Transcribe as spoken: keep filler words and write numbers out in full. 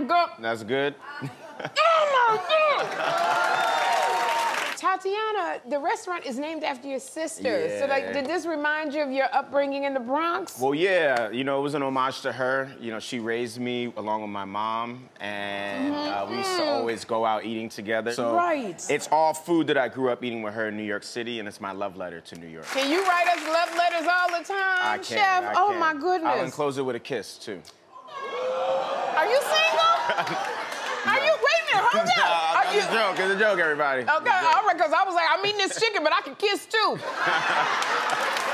my God. That's good. Oh, my God. Tatiana, the restaurant is named after your sister. Yeah. So, like, did this remind you of your upbringing in the Bronx? Well, yeah. You know, it was an homage to her. You know, she raised me along with my mom. And mm-hmm. uh, we used to always go out eating together. So right. It's all food that I grew up eating with her in New York City. And it's my love letter to New York. Can you write us love letters all the time, I can, Chef? I oh, can. my goodness. I'll enclose it with a kiss, too. Are you single? Are you? Wait a minute, hold up. Nah, Are you... It's a joke, it's a joke, everybody. Okay, all right, because I was like, I'm eating this chicken, but I can kiss too.